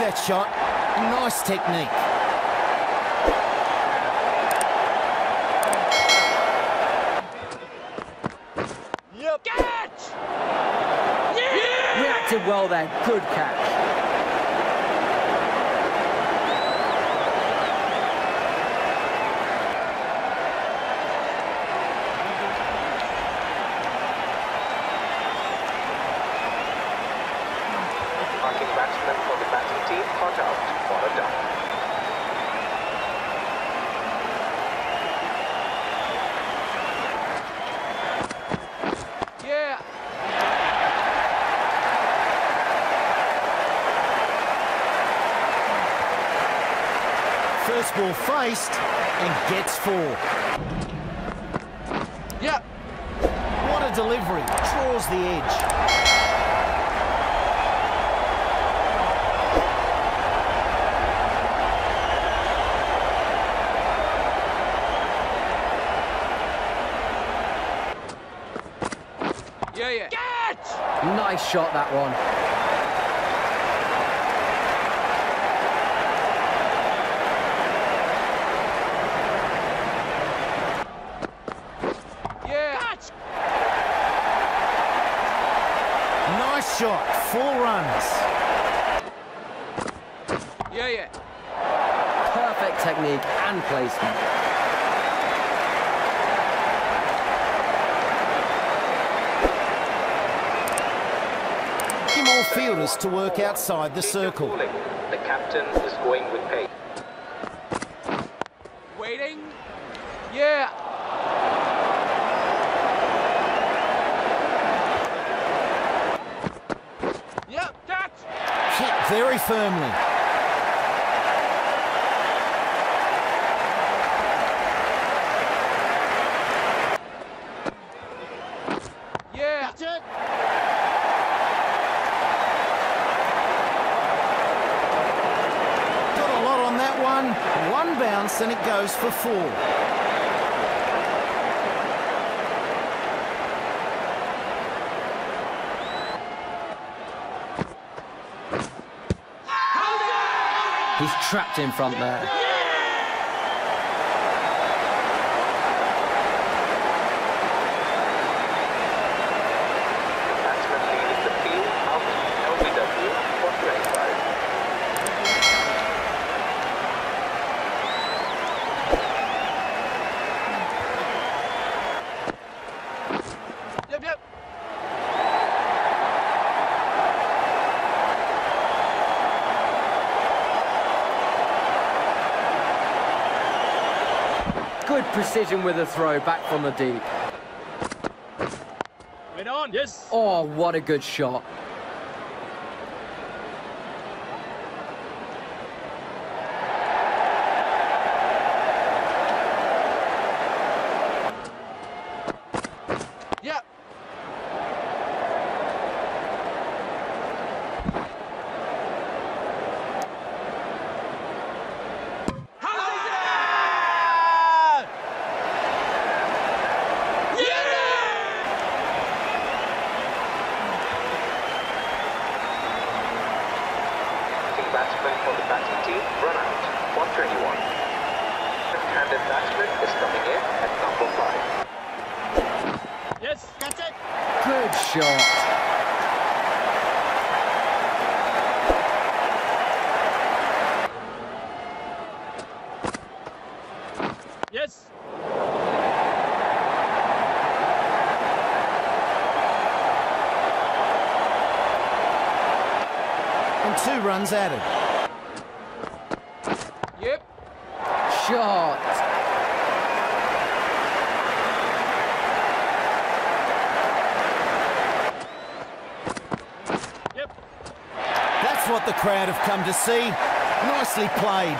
that shot. Nice technique. Yep. Catch! Yeah! Yeah! Reacted well there. Good catch. Batsman for the batting team caught out for a down. Yeah! First ball faced and gets four. Yeah! What a delivery, draws the edge. Yeah, yeah. Catch! Nice shot, that one. Yeah. Catch! Nice shot, 4 runs. Yeah, yeah. Perfect technique and placement. Fielders to work outside the circle. The captain is going with pace. Waiting. Yeah. Yep, that's hit very firmly. Yeah. That's it. One bounce and it goes for 4. Ah! He's trapped in front there. The batsman leading the field out. LBW for 25. Good precision with a throw back from the deep. Went on, yes. Oh, what a good shot. Yep. Batsman for the batting team, run out for 21. Left-handed batsman is coming in at number 5. Yes, that's it. Good shot. Yes. And 2 runs added. Yep. Shot. Yep. That's what the crowd have come to see. Nicely played.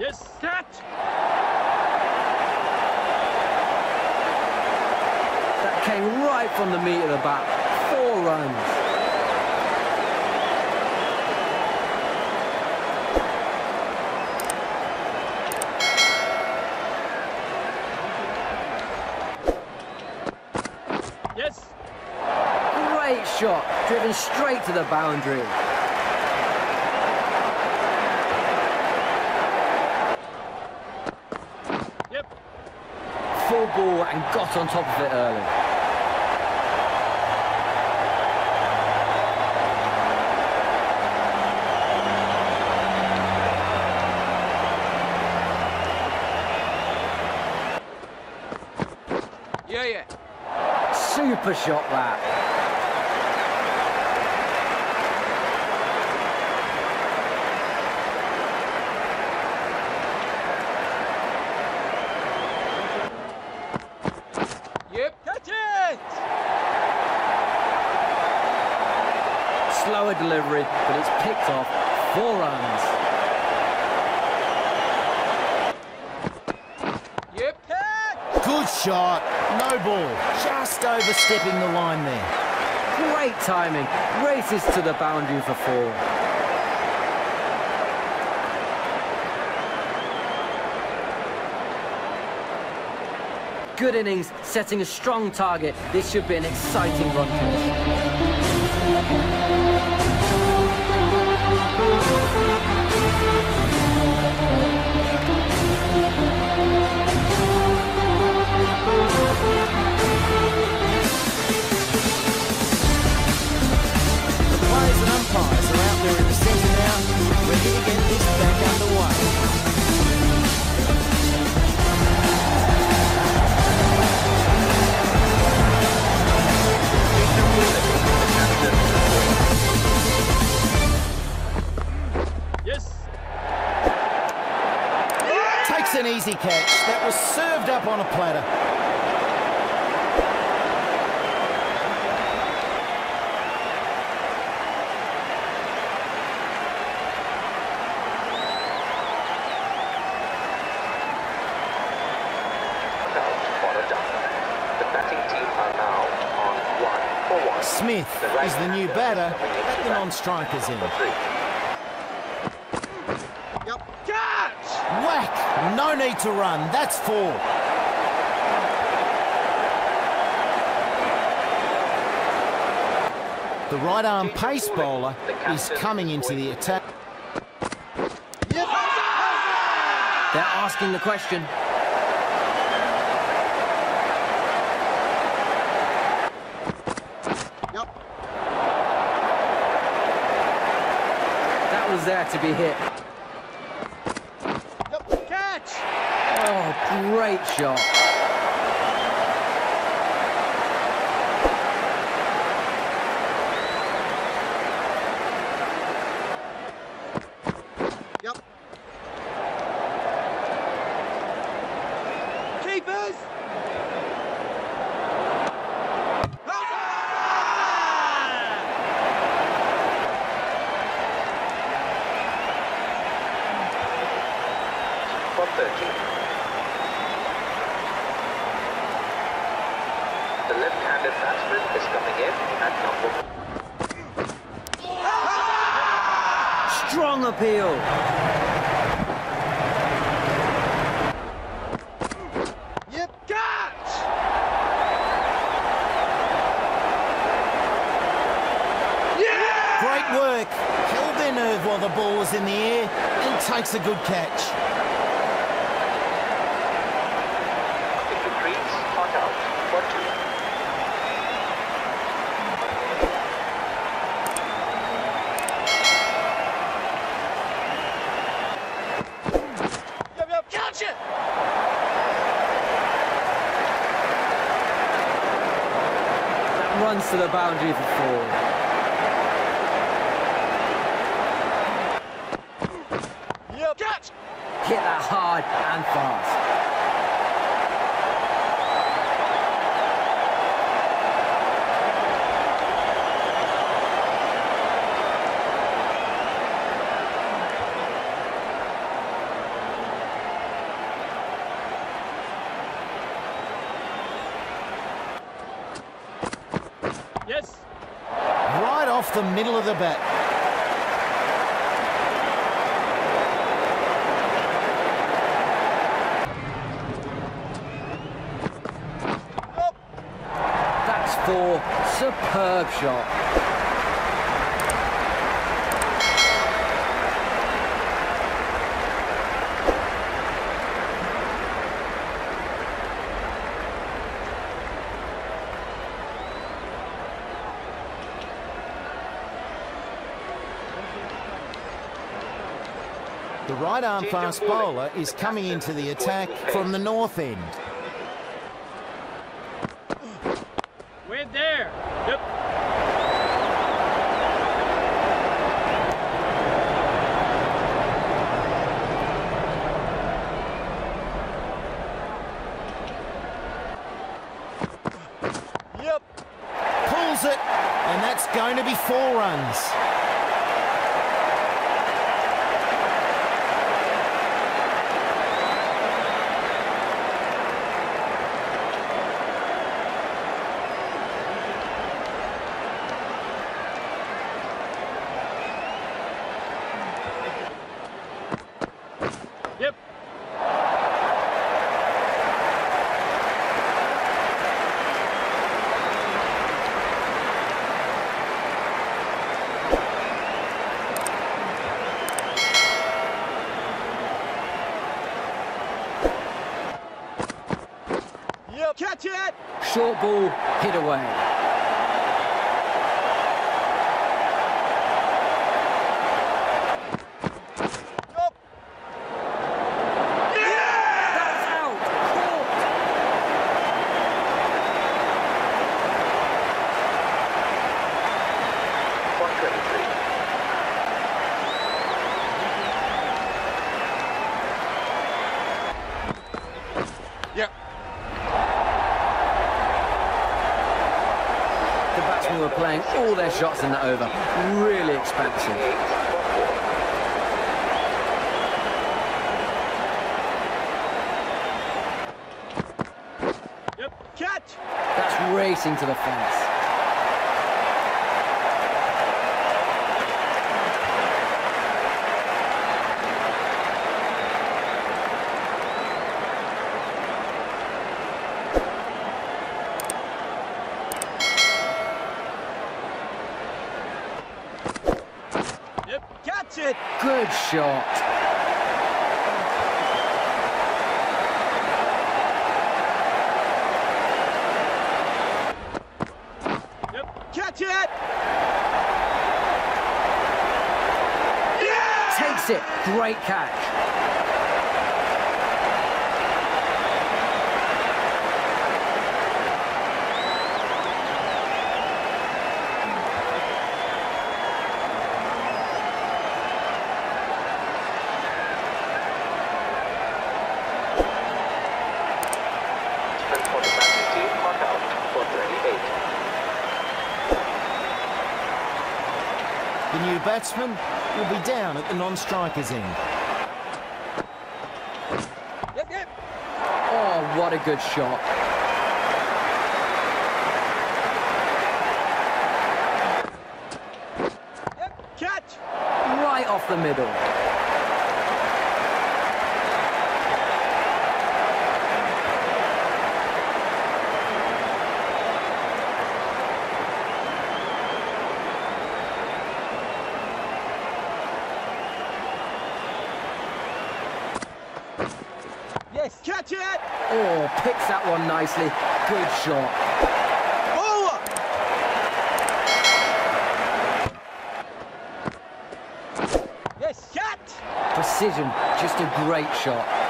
Yes, catch! That came right from the meat of the bat. 4 runs. Great shot, driven straight to the boundary. Yep. Full ball and got on top of it early. Yeah. Super shot that. Yep. Catch it! Slower delivery, but it's picked off. 4 runs. Good shot, no ball, just overstepping the line there. Great timing, races to the boundary for 4. Good innings, setting a strong target. This should be an exciting run finish. An easy catch that was served up on a platter. Smith is the new batter at the non-strikers end. Whack! No need to run. That's 4. The right-arm pace bowler is coming into the attack. Yep. They're asking the question. Yep. That was there to be hit. Great shot. Yep. Keepers. For 13. The left-handed batsman is coming in at number 4. Ah! Strong appeal. Yep, catch! Yeah! Great work. Held their nerve while the ball was in the air and takes a good catch. Runs to the boundary for 4. Yep. Catch! Hit that hard and fast. Yes. Right off the middle of the bat. That's 4, superb shot. The right-arm fast bowler is coming into the attack from the north end. We're there. Yep. Yep. Pulls it, and that's going to be 4 runs. Catch it! Short ball, hit away. Oh. Yeah! That's out! Caught! Were playing all their shots in that over. Really expansive. Yep, catch! That's racing to the fence. Catch it! Good shot. Yep. Catch it! Yeah! Takes it. Great catch. The new batsman will be down at the non-striker's end. Yep, yep. Oh, what a good shot. Yep, catch! Right off the middle. Catch it! Oh, picks that one nicely. Good shot. Over! Yes, shot! Precision, just a great shot.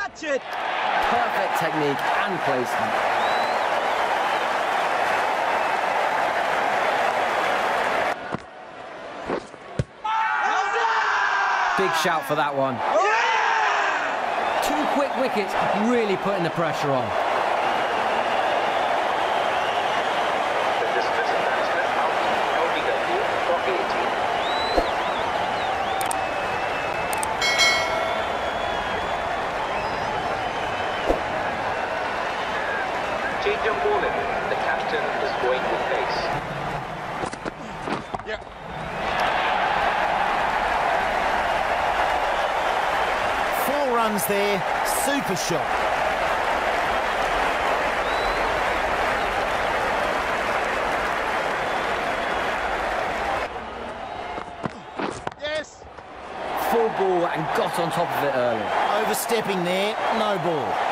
Catch it! Perfect technique and placement. Oh, no! Big shout for that one. Yeah! 2 quick wickets, really putting the pressure on. danger moment, the captain is going to face. Yeah. Four runs there, super shot. Ball and got on top of it early. Overstepping there, no ball.